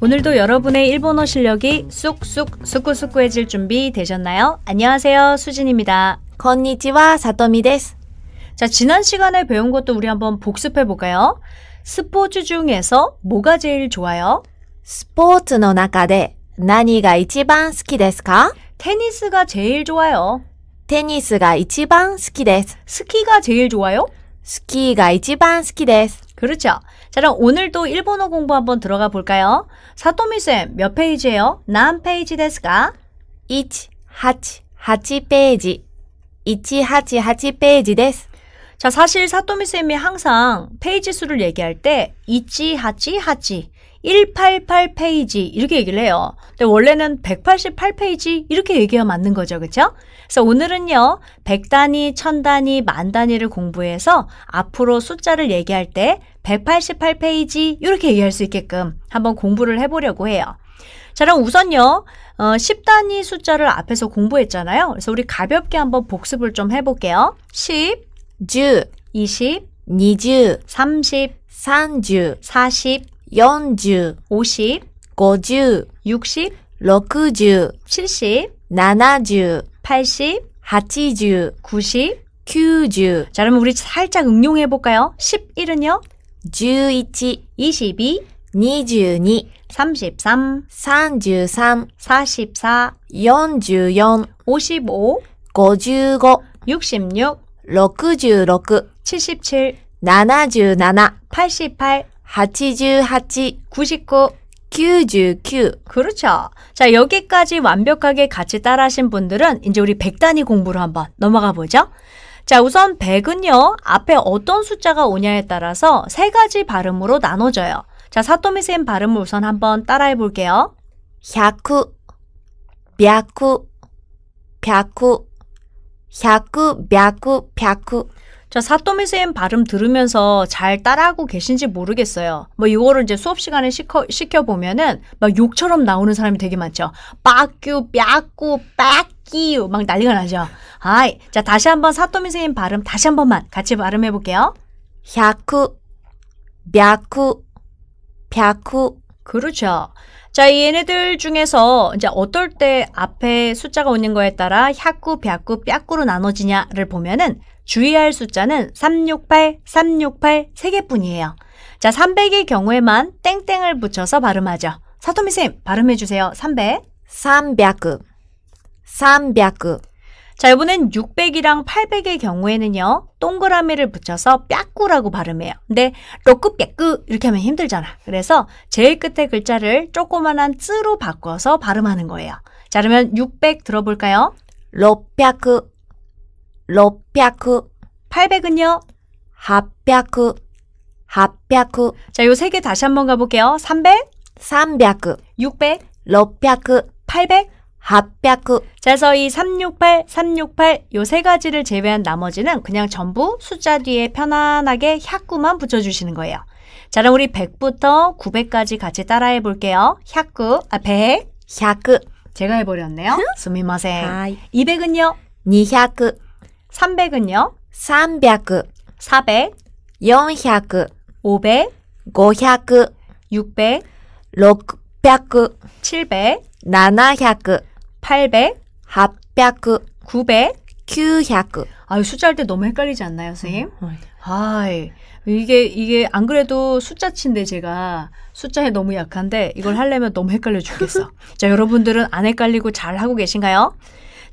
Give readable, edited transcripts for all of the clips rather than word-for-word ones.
오늘도 여러분의 일본어 실력이 쑥쑥 스쿠스쿠해질 준비 되셨나요? 안녕하세요, 수진입니다. 건니치와 사토미데스. 자, 지난 시간에 배운 것도 우리 한번 복습해볼까요? 스포츠 중에서 뭐가 제일 좋아요? 스포츠의 中で 何가 一番好きですか? 테니스가 제일 좋아요. 테니스가 一番好きです. 스키가 제일 좋아요? 스키가 一番好きです. 그렇죠. 자, 그럼 오늘도 일본어 공부 한번 들어가 볼까요? 사토미쌤, 몇 페이지예요? 난 페이지 데스까? 188페이지. 188페이지 데스. 자, 사실 사토미쌤이 항상 페이지 수를 얘기할 때 188, 188페이지 이렇게 얘기를 해요. 근데 원래는 188페이지 이렇게 얘기가 맞는 거죠. 그렇죠? 그래서 오늘은요. 100단위, 1000단위, 만단위를 공부해서 앞으로 숫자를 얘기할 때 188페이지 이렇게 얘기할 수 있게끔 한번 공부를 해보려고 해요. 자, 그럼 우선요. 10단위 숫자를 앞에서 공부했잖아요. 그래서 우리 가볍게 한번 복습을 좀 해볼게요. 10, 10, 20, 20, 30, 30, 40, 40, 50, 50, 60, 60, 70, 70, 80, 80, 90, 90. 자, 그럼 우리 살짝 응용해 볼까요? 11은요? 11, 22, 22, 33, 33, 44, 44, 55, 55, 66, 66, 77, 77, 88, 88, 99, 99. 그렇죠. 자, 여기까지 완벽하게 같이 따라하신 분들은 이제 우리 100단위 공부로 한번 넘어가 보죠. 자, 우선 100은요. 앞에 어떤 숫자가 오냐에 따라서 세 가지 발음으로 나눠져요. 자, 사토미쌤 발음을 우선 한번 따라해 볼게요. 100, 100, 100, 100, 100, 100. 자, 사토미쌤 발음 들으면서 잘 따라하고 계신지 모르겠어요. 뭐 이거를 이제 수업 시간에 시켜보면은 막 욕처럼 나오는 사람이 되게 많죠. 빠큐, 뻬꾸, 빠끼우 막 난리가 나죠. 아이, 자, 다시 한번 사토미쌤 발음 다시 한 번만 같이 발음해볼게요. 100, 100, 100. 그렇죠. 자, 얘네들 중에서 이제 어떨 때 앞에 숫자가 오는 거에 따라 100, 100, 100로 나눠지냐를 보면은 주의할 숫자는 368, 368 세 개뿐이에요. 자, 300의 경우에만 땡땡을 붙여서 발음하죠. 사토미쌤, 발음해주세요. 300. 300. 300. 자, 이번엔 600이랑 800의 경우에는요. 동그라미를 붙여서 뻬꾸라고 발음해요. 근데 로꾸 뻬꾸 이렇게 하면 힘들잖아. 그래서 제일 끝에 글자를 조그만한 쯔로 바꿔서 발음하는 거예요. 자, 그러면 600 들어볼까요? 600. 600. 800은요? 800. 800. 자, 요 세 개 다시 한번 가볼게요. 300. 300. 600. 600. 800. 800. 자, 그래서 이 368, 368 요 세 가지를 제외한 나머지는 그냥 전부 숫자 뒤에 편안하게 100만 붙여주시는 거예요. 자, 그럼 우리 100부터 900까지 같이 따라해 볼게요. 100. 100. 제가 해버렸네요. 스미마셍. 200은요? 200. 300은요? 300. 400. 400. 500. 500. 600. 600. 700. 700. 800. 800. 900. 900. 아유, 숫자할 때 너무 헷갈리지 않나요, 선생님? 아이, 이게 안 그래도 숫자치인데 제가 숫자에 너무 약한데 이걸 하려면 너무 헷갈려 죽겠어. 자, 여러분들은 안 헷갈리고 잘 하고 계신가요?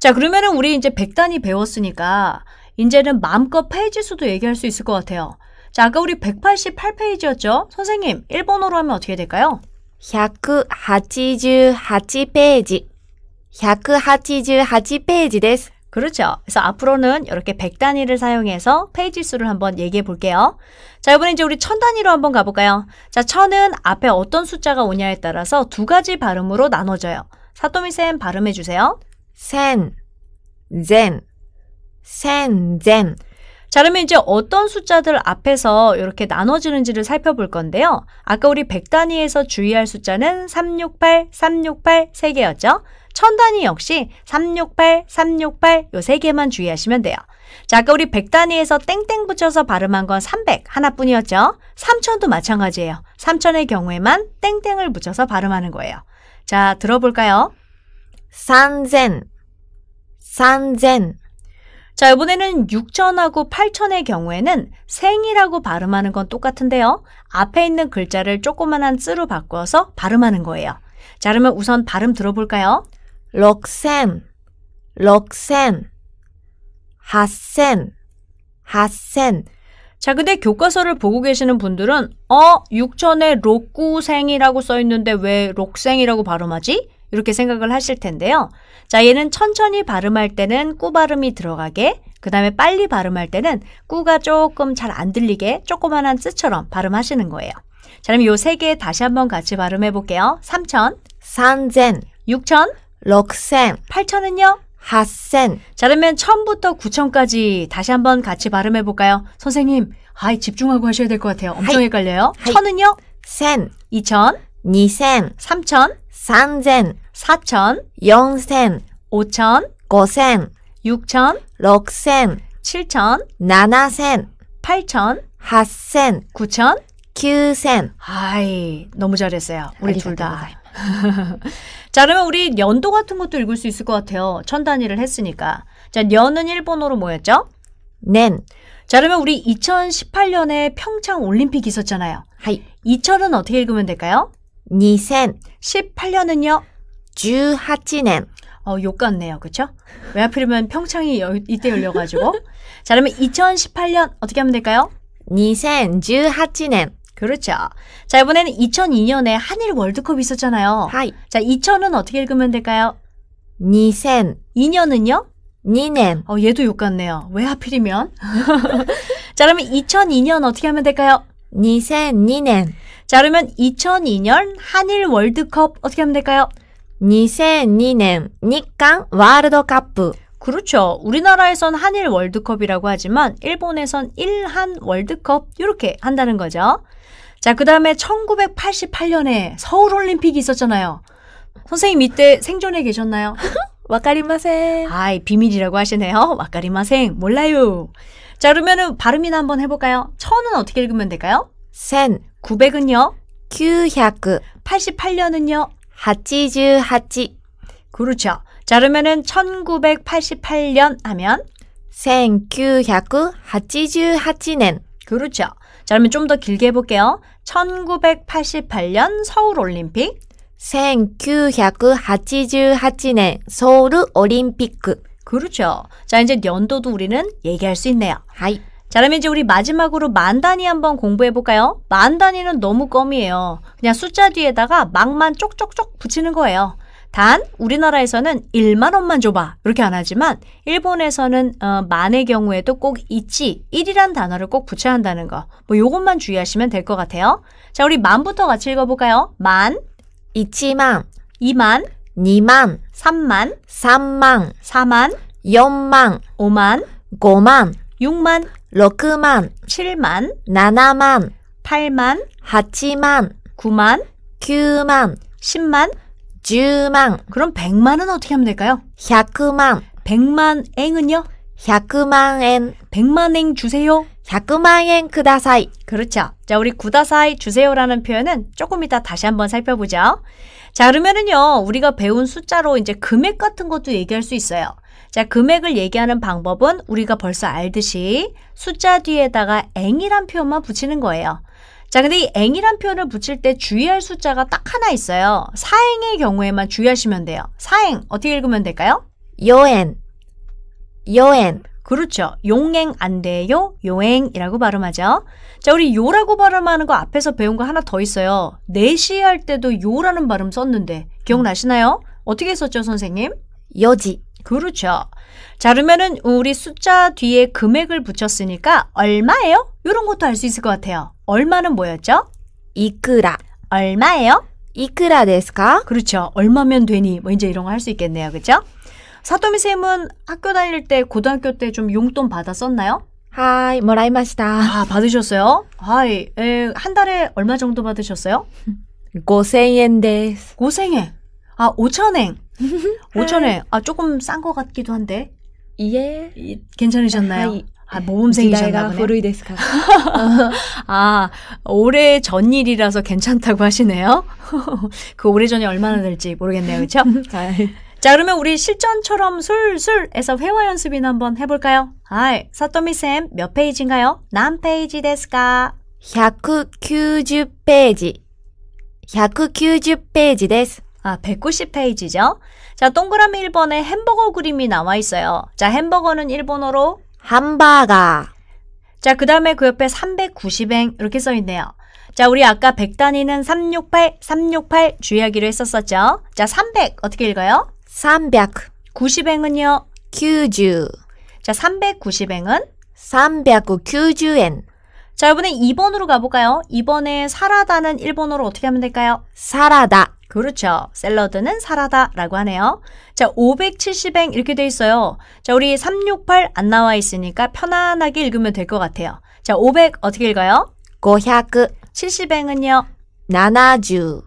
자, 그러면은 우리 이제 100단위 배웠으니까 이제는 마음껏 페이지 수도 얘기할 수 있을 것 같아요. 자, 아까 우리 188페이지였죠? 선생님, 일본어로 하면 어떻게 될까요? 188페이지. 188페이지です. 그렇죠. 그래서 앞으로는 이렇게 100단위를 사용해서 페이지 수를 한번 얘기해 볼게요. 자, 이번에 이제 우리 1000단위로 한번 가볼까요? 자, 1000은 앞에 어떤 숫자가 오냐에 따라서 두 가지 발음으로 나눠져요. 사토미쌤 발음해 주세요. 센, 젠, 센, 젠. 자, 그러면 이제 어떤 숫자들 앞에서 이렇게 나눠지는지를 살펴볼 건데요. 아까 우리 100단위에서 주의할 숫자는 368, 368 세 개였죠. 1000단위 역시 368, 368 요 세 개만 주의하시면 돼요. 자, 아까 우리 100단위에서 땡땡 붙여서 발음한 건 300 하나뿐이었죠. 3000도 마찬가지예요. 3000의 경우에만 땡땡을 붙여서 발음하는 거예요. 자, 들어볼까요? 산젠, 산젠. 자, 이번에는 6000하고 8000의 경우에는 생이라고 발음하는 건 똑같은데요. 앞에 있는 글자를 조그만한 쓰로 바꿔서 발음하는 거예요. 자, 그러면 우선 발음 들어볼까요? 록센, 록센. 핫센, 핫센. 자, 근데 교과서를 보고 계시는 분들은 6000에 록구생이라고 써있는데 왜 록생이라고 발음하지? 이렇게 생각을 하실 텐데요. 자, 얘는 천천히 발음할 때는 꾸 발음이 들어가게, 그 다음에 빨리 발음할 때는 꾸가 조금 잘 안 들리게 조그만한 쓰처럼 발음하시는 거예요. 자, 그럼 요 세 개 다시 한번 같이 발음해 볼게요. 3000, 산젠. 6000, 록센. 8000은요? 핫센. 자, 그러면 1000부터 9000까지 다시 한번 같이 발음해 볼까요? 선생님, 집중하고 하셔야 될 것 같아요. 엄청 헷갈려요. 1000은요? 센. 2000, 니센. 3000, 산젠. 4000, 영센. 5000, 고센. 6000, 록센. 7000, 나나센. 8000, 핫센. 9000, 큐센. 너무 잘했어요. 우리 둘 다. 자, 그러면 우리 년도 같은 것도 읽을 수 있을 것 같아요. 1000단위를 했으니까. 자, 년은 일본어로 뭐였죠? 넨. 자, 그러면 우리 2018년에 평창 올림픽 있었잖아요. 2000은 어떻게 읽으면 될까요? 니센. 18년은요? 주하치넨. 욕 같네요. 그쵸? 왜 하필이면 평창이 이때 열려가지고. 자, 그러면 2018년 어떻게 하면 될까요? 니센 주하치넨. 그렇죠. 자, 이번에는 2002년에 한일 월드컵 있었잖아요. 자, 2000은 어떻게 읽으면 될까요? 니센. 2년은요? 니넨. 얘도 욕 같네요. 왜 하필이면? 자, 그러면 2002년 어떻게 하면 될까요? 니센 니넨. 자, 그러면 2002년 한일 월드컵 어떻게 하면 될까요? 니센 니넨 니캉 월드컵. 그렇죠. 우리나라에선 한일 월드컵이라고 하지만 일본에선 일한 월드컵 이렇게 한다는 거죠. 자, 그 다음에 1988년에 서울올림픽이 있었잖아요. 선생님, 이때 생존해 계셨나요? 와카리마생. 비밀이라고 하시네요. 와카리마생. 몰라요. 자, 그러면은 발음이나 한번 해볼까요? 1000은 어떻게 읽으면 될까요? 센. 900은요? 900. 88년은요? 88. 그렇죠. 자, 그러면은 1988년 하면 1988년. 그렇죠. 자, 그러면 좀 더 길게 해볼게요. 1988년 서울올림픽 1988년 서울올림픽. 그렇죠. 자, 이제 연도도 우리는 얘기할 수 있네요. 자, 그러면 이제 우리 마지막으로 만 단위 한번 공부해볼까요? 만 단위는 너무 껌이에요. 그냥 숫자 뒤에다가 막만 쪽쪽쪽 붙이는 거예요. 단, 우리나라에서는 1만원만 줘봐 이렇게 안 하지만 일본에서는 만의 경우에도 꼭 있지 1이란 단어를 꼭 붙여야 한다는 거, 뭐 요것만 주의하시면 될 것 같아요. 자, 우리 만부터 같이 읽어볼까요? 만, 1만, 2만, 2만, 3만, 3만, 4만, 4만, 4만, 5만, 5만, 6만, 6만, 7만, 7만, 8만, 8만, 9만, 9만, 10만, 10만. 그럼 100만은 어떻게 하면 될까요? 100만. 100만엔은요? 100만엔. 100만엔 주세요. 100만엔 쿠다사이. 그렇죠. 자, 우리 쿠다사이 주세요라는 표현은 조금 이따 다시 한번 살펴보죠. 자, 그러면은요, 우리가 배운 숫자로 이제 금액 같은 것도 얘기할 수 있어요. 자, 금액을 얘기하는 방법은 우리가 벌써 알듯이 숫자 뒤에다가 엔이란 표현만 붙이는 거예요. 자, 근데 이 eng이란 표현을 붙일 때 주의할 숫자가 딱 하나 있어요. 사행의 경우에만 주의하시면 돼요. 사행, 어떻게 읽으면 될까요? 요엔. 요엔. 그렇죠. 용행 안 돼요. 요행이라고 발음하죠. 자, 우리 요라고 발음하는 거 앞에서 배운 거 하나 더 있어요. 4시 할 때도 요라는 발음 썼는데 기억나시나요? 어떻게 썼죠, 선생님? 요지. 그렇죠. 자, 그러면은 우리 숫자 뒤에 금액을 붙였으니까 얼마예요? 이런 것도 알 수 있을 것 같아요. 얼마는 뭐였죠? 이쿠라. 얼마예요? 이쿠라 데스까? 그렇죠. 얼마면 되니? 뭐 이제 이런 거 할 수 있겠네요. 그렇죠? 사토미 쌤은 학교 다닐 때, 고등학교 때 좀 용돈 받아 썼나요? 모라이마시다. 받으셨어요? 한 달에 얼마 정도 받으셨어요? 5000엔 데스. 5000엔. 5000엔. 5000엔. 조금 싼 것 같기도 한데. 예. 괜찮으셨나요? 아, 모범생이셨나 보네. 아, 올해 전 일이라서 괜찮다고 하시네요. 그 오래전이 얼마나 될지 모르겠네요. 그렇죠? 자, 그러면 우리 실전처럼 술술에서 회화 연습이나 한번 해볼까요? 아, 사토미쌤 몇 페이지인가요? 난 페이지 데스까? 190페이지. 190페이지 데스. 아, 190페이지죠. 자, 동그라미 1번에 햄버거 그림이 나와 있어요. 자, 햄버거는 일본어로 함바가. 자, 그 다음에 그 옆에 390엔 이렇게 써있네요. 자, 우리 아까 100단위는 368, 368 주의하기로 했었었죠. 자, 300 어떻게 읽어요? 300. 90엔은요? 90. 자, 390엔은? 390엔. 자, 이번에 2번으로 가볼까요? 2번에 사라다는 일본어로 어떻게 하면 될까요? 사라다. 그렇죠. 샐러드는 사라다라고 하네요. 자, 570엔 이렇게 돼 있어요. 자, 우리 368 안 나와 있으니까 편안하게 읽으면 될 것 같아요. 자, 500 어떻게 읽어요? 500. 70엔은요? 70.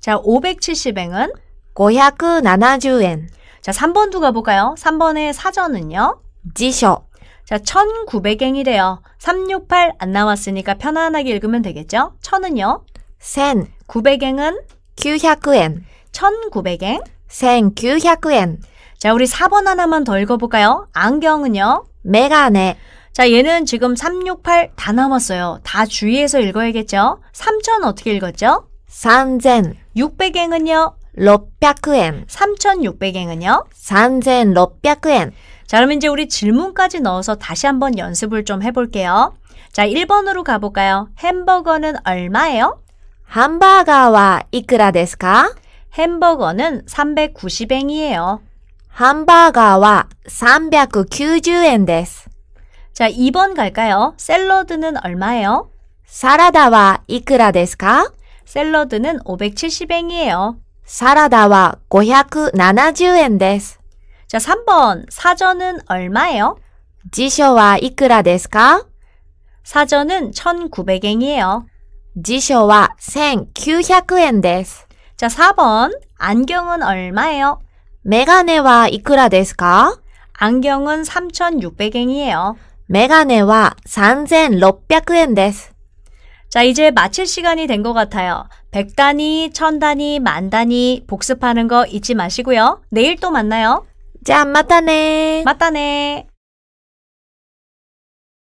자, 570엔은? 570엔. 자, 3번도 가볼까요? 3번의 사전은요? 지쇼. 자, 1900엔이래요. 368 안 나왔으니까 편안하게 읽으면 되겠죠? 1000은요? 1000. 900엔은? 900엔. 1900엔? 1900엔. 자, 우리 4번 하나만 더 읽어볼까요? 안경은요? 메가네. 자, 얘는 지금 368 다 남았어요. 다 주의해서 읽어야겠죠? 3000 어떻게 읽었죠? 3000. 600엔은요? 600엔. 3600엔은요? 3600엔. 자, 그럼 이제 우리 질문까지 넣어서 다시 한번 연습을 좀 해볼게요. 자, 1번으로 가볼까요? 햄버거는 얼마예요? 햄버거와 이쿠라 데스까? 햄버거는 390엔이에요. 햄버거와 390엔 데스. 자, 2번 갈까요? 샐러드는 얼마예요? 사라다와 이쿠라 데스까? 샐러드는 570엔이에요. 사라다와 570엔 데스. 자, 3번. 사전은 얼마예요? 지쇼와 이쿠라 데스까? 사전은 1900엔이에요. 지쇼와 1900엔 데스. 자, 4번. 안경은 얼마예요? 메가네와 이쿠라 데스까? 안경은 3600엔이에요. 메가네와 3600엔 데스. 자, 이제 마칠 시간이 된 것 같아요. 100단위, 1000단위, 만단위 복습하는 거 잊지 마시고요. 내일 또 만나요. 자, 맞다네. 맞다네.